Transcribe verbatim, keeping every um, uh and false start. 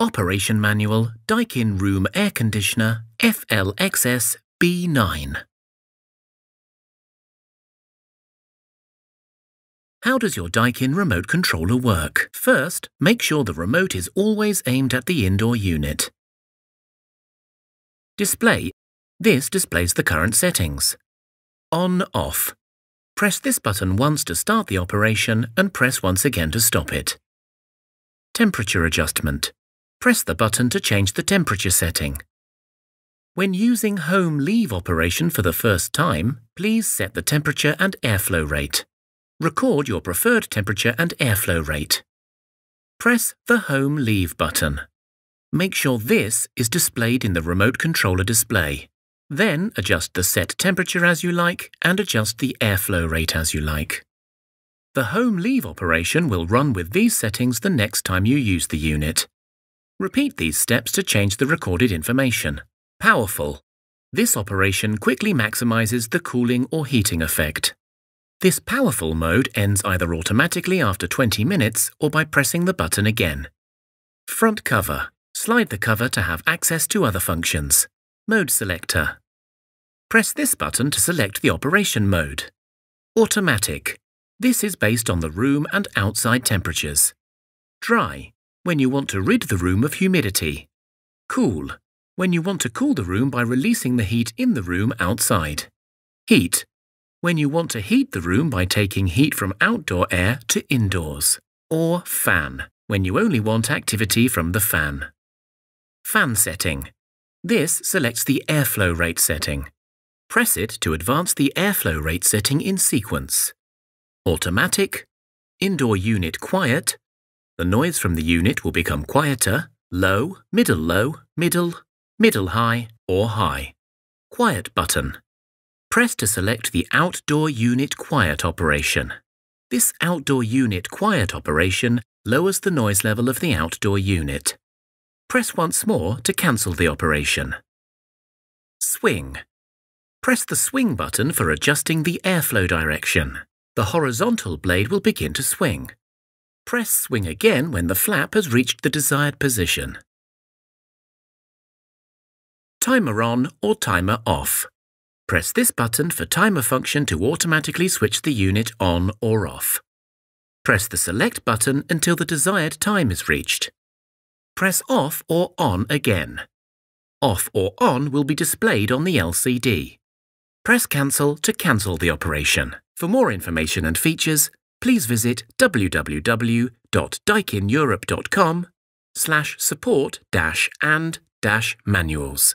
Operation Manual Daikin Room Air Conditioner F L X S B nine. How does your Daikin remote controller work? First, make sure the remote is always aimed at the indoor unit. Display. This displays the current settings. On/Off. Press this button once to start the operation and press once again to stop it. Temperature adjustment. Press the button to change the temperature setting. When using home leave operation for the first time, please set the temperature and airflow rate. Record your preferred temperature and airflow rate. Press the home leave button. Make sure this is displayed in the remote controller display. Then adjust the set temperature as you like and adjust the airflow rate as you like. The home leave operation will run with these settings the next time you use the unit. Repeat these steps to change the recorded information. Powerful. This operation quickly maximizes the cooling or heating effect. This powerful mode ends either automatically after twenty minutes or by pressing the button again. Front cover. Slide the cover to have access to other functions. Mode selector. Press this button to select the operation mode. Automatic. This is based on the room and outside temperatures. Dry. When you want to rid the room of humidity. Cool. When you want to cool the room by releasing the heat in the room outside. Heat. When you want to heat the room by taking heat from outdoor air to indoors. Or fan. When you only want activity from the fan. Fan setting. This selects the airflow rate setting. Press it to advance the airflow rate setting in sequence. Automatic. Indoor unit quiet. The noise from the unit will become quieter, low, middle-low, middle, middle-high, or high. Quiet button. Press to select the outdoor unit quiet operation. This outdoor unit quiet operation lowers the noise level of the outdoor unit. Press once more to cancel the operation. Swing. Press the swing button for adjusting the airflow direction. The horizontal blade will begin to swing. Press swing again when the flap has reached the desired position. Timer on or timer off. Press this button for timer function to automatically switch the unit on or off. Press the select button until the desired time is reached. Press off or on again. Off or on will be displayed on the L C D. Press cancel to cancel the operation. For more information and features, please visit w w w dot daikin europe dot com slash support dash and dash manuals.